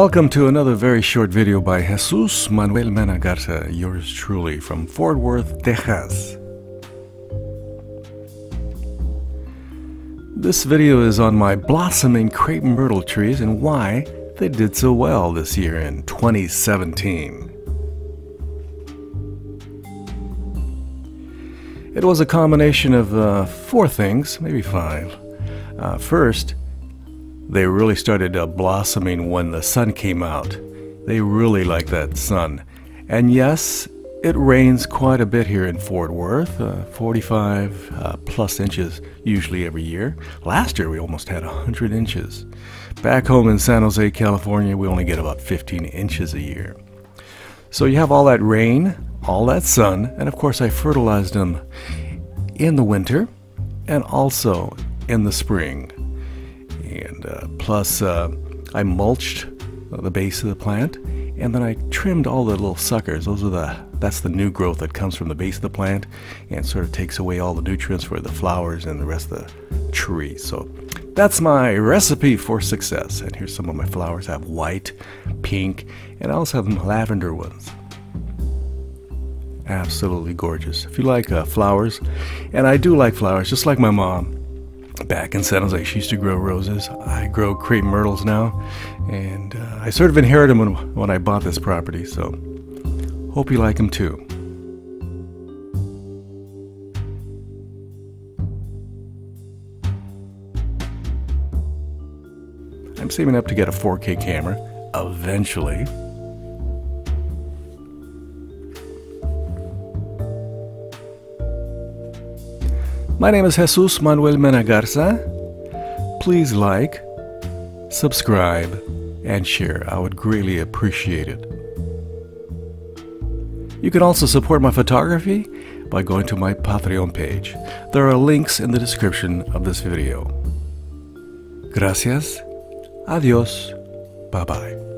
Welcome to another very short video by Jesús Manuel Mena Garza, yours truly, from Fort Worth, Texas. This video is on my blossoming crepe myrtle trees and why they did so well this year in 2017. It was a combination of four things, maybe five. First, they really started blossoming when the sun came out. They really like that sun. And yes, it rains quite a bit here in Fort Worth, 45 plus inches usually every year. Last year we almost had 100 inches. Back home in San Jose, California, we only get about 15 inches a year. So you have all that rain, all that sun, and of course I fertilized them in the winter and also in the spring. And plus I mulched the base of the plant, and then I trimmed all the little suckers. That's the new growth that comes from the base of the plant and sort of takes away all the nutrients for the flowers and the rest of the tree. So that's my recipe for success. And here's some of my flowers. I have white, pink, and I also have lavender ones. Absolutely gorgeous. If you like flowers, and I do like flowers, just like my mom. Back in San Jose, she used to grow roses. I grow crepe myrtles now, and I sort of inherited them when I bought this property, so hope you like them too. I'm saving up to get a 4K camera eventually. My name is Jesús Manuel Mena Garza. Please like, subscribe, and share. I would greatly appreciate it. You can also support my photography by going to my Patreon page. There are links in the description of this video. Gracias. Adios. Bye-bye.